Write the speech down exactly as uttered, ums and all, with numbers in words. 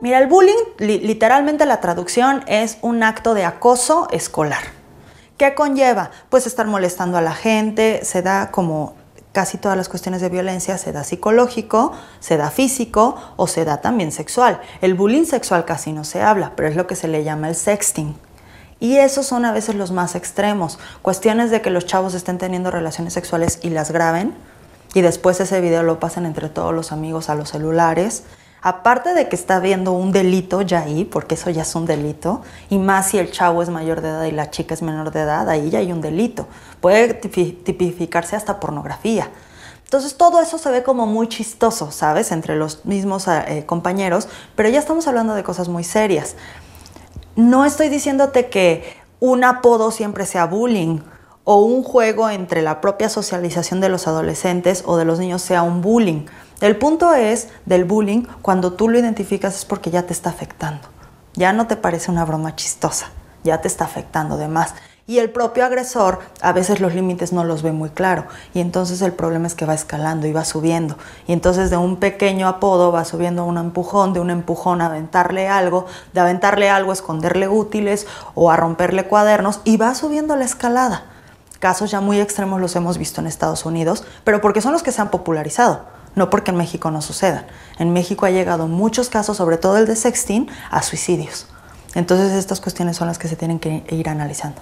Mira, el bullying, literalmente la traducción es un acto de acoso escolar. ¿Qué conlleva? Pues estar molestando a la gente, se da como casi todas las cuestiones de violencia, se da psicológico, se da físico o se da también sexual. El bullying sexual casi no se habla, pero es lo que se le llama el sexting. Y esos son a veces los más extremos. Cuestiones de que los chavos estén teniendo relaciones sexuales y las graben y después ese video lo pasan entre todos los amigos a los celulares. Aparte de que está habiendo un delito ya ahí, porque eso ya es un delito, y más si el chavo es mayor de edad y la chica es menor de edad, ahí ya hay un delito. Puede tipificarse hasta pornografía. Entonces todo eso se ve como muy chistoso, ¿sabes? Entre los mismos eh, compañeros, pero ya estamos hablando de cosas muy serias. No estoy diciéndote que un apodo siempre sea bullying o un juego entre la propia socialización de los adolescentes o de los niños sea un bullying. El punto es del bullying, cuando tú lo identificas es porque ya te está afectando. Ya no te parece una broma chistosa, ya te está afectando de más. Y el propio agresor a veces los límites no los ve muy claro y entonces el problema es que va escalando y va subiendo. Y entonces de un pequeño apodo va subiendo a un empujón, de un empujón a aventarle algo, de aventarle algo a esconderle útiles o a romperle cuadernos y va subiendo la escalada. Casos ya muy extremos los hemos visto en Estados Unidos, pero porque son los que se han popularizado. No porque en México no sucedan. En México ha llegado muchos casos, sobre todo el de sexting, a suicidios. Entonces estas cuestiones son las que se tienen que ir analizando.